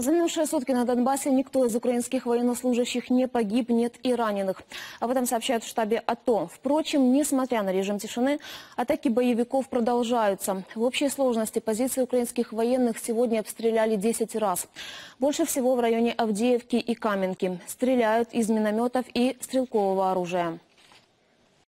За минувшие сутки на Донбассе никто из украинских военнослужащих не погиб, нет и раненых. Об этом сообщают в штабе АТО. Впрочем, несмотря на режим тишины, атаки боевиков продолжаются. В общей сложности позиции украинских военных сегодня обстреляли 10 раз. Больше всего в районе Авдеевки и Каменки. Стреляют из минометов и стрелкового оружия.